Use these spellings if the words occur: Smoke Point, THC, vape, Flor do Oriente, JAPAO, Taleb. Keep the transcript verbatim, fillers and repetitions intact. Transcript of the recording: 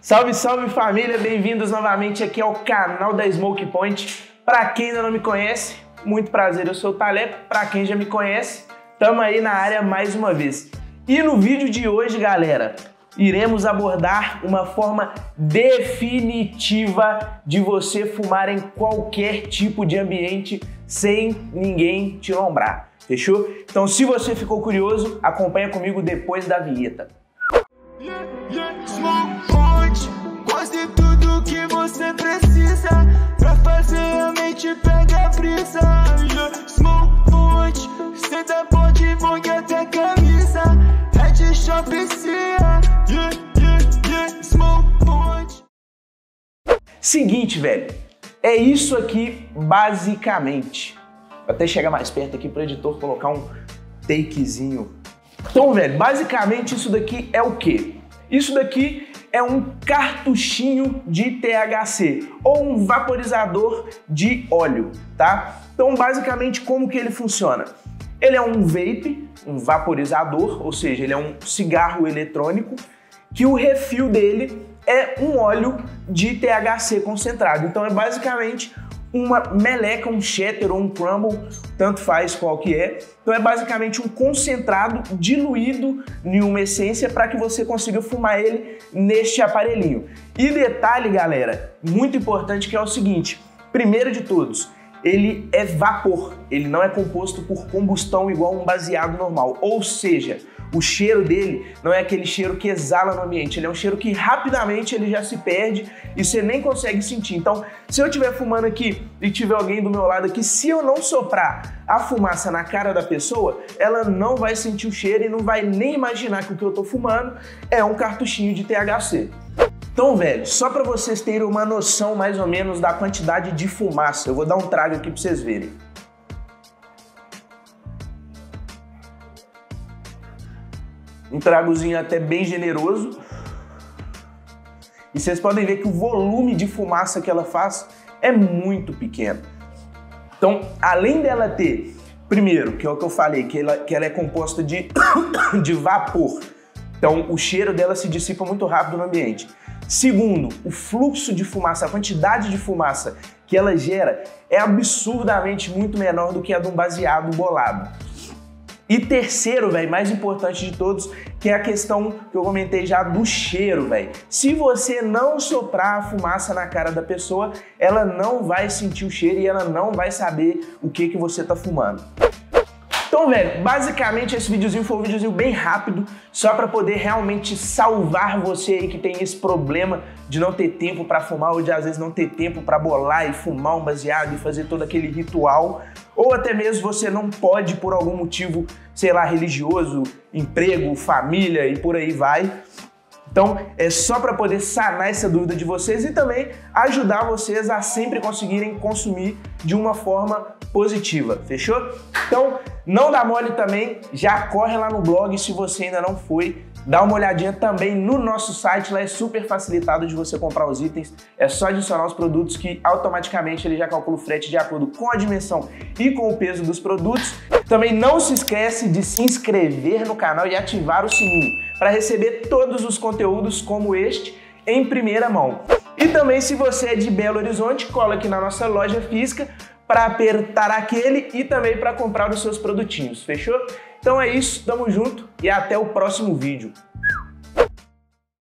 Salve, salve família, bem-vindos novamente aqui ao canal da Smoke Point. Para quem ainda não me conhece, muito prazer, eu sou o Taleb. Para quem já me conhece, estamos aí na área mais uma vez. E no vídeo de hoje, galera, iremos abordar uma forma definitiva de você fumar em qualquer tipo de ambiente sem ninguém te lombrar, fechou? Então, se você ficou curioso, acompanha comigo depois da vinheta. Yeah, yeah, Smoke Point, quase tudo que você precisa pra fazer a mente pegar brisa. Yeah, Smoke Point, senta bom de bong até camisa, é de chopecia. Yeah, yeah, yeah, Smoke Point. Seguinte, velho, é isso aqui basicamente. Vou até chegar mais perto aqui pro editor colocar um takezinho. Então, velho, basicamente isso daqui é o quê? Isso daqui é um cartuchinho de T H C ou um vaporizador de óleo, tá? Então, basicamente, como que ele funciona? Ele é um vape, um vaporizador, ou seja, ele é um cigarro eletrônico que o refil dele é um óleo de T H C concentrado. Então, é basicamente uma meleca, um shatter ou um crumble, tanto faz qual que é. Então é basicamente um concentrado diluído em uma essência para que você consiga fumar ele neste aparelhinho. E detalhe, galera, muito importante, que é o seguinte: primeiro de todos, ele é vapor, ele não é composto por combustão igual um baseado normal, ou seja, o cheiro dele não é aquele cheiro que exala no ambiente, ele é um cheiro que rapidamente ele já se perde e você nem consegue sentir. Então, se eu estiver fumando aqui e tiver alguém do meu lado aqui, se eu não soprar a fumaça na cara da pessoa, ela não vai sentir o cheiro e não vai nem imaginar que o que eu estou fumando é um cartuchinho de T H C. Então, velho, só para vocês terem uma noção mais ou menos da quantidade de fumaça, eu vou dar um trago aqui para vocês verem. Um tragozinho até bem generoso. E vocês podem ver que o volume de fumaça que ela faz é muito pequeno. Então, além dela ter, primeiro, que é o que eu falei, que ela, que ela é composta de, de vapor. Então, o cheiro dela se dissipa muito rápido no ambiente. Segundo, o fluxo de fumaça, a quantidade de fumaça que ela gera é absurdamente muito menor do que a de um baseado bolado. E terceiro, velho, mais importante de todos, que é a questão que eu comentei já do cheiro, velho. Se você não soprar a fumaça na cara da pessoa, ela não vai sentir o cheiro e ela não vai saber o que que você tá fumando. Então, velho, basicamente esse videozinho foi um videozinho bem rápido, só para poder realmente salvar você aí que tem esse problema de não ter tempo para fumar ou de às vezes não ter tempo para bolar e fumar um baseado e fazer todo aquele ritual, ou até mesmo você não pode por algum motivo, sei lá, religioso, emprego, família e por aí vai. Então, é só para poder sanar essa dúvida de vocês e também ajudar vocês a sempre conseguirem consumir de uma forma positiva, fechou? Então, não dá mole também, já corre lá no blog, se você ainda não foi, dá uma olhadinha também no nosso site, lá é super facilitado de você comprar os itens, é só adicionar os produtos que automaticamente ele já calcula o frete de acordo com a dimensão e com o peso dos produtos. Também não se esquece de se inscrever no canal e ativar o sininho para receber todos os conteúdos como este em primeira mão. E também, se você é de Belo Horizonte, cola aqui na nossa loja física para apertar aquele e também para comprar os seus produtinhos, fechou? Então é isso, tamo junto e até o próximo vídeo.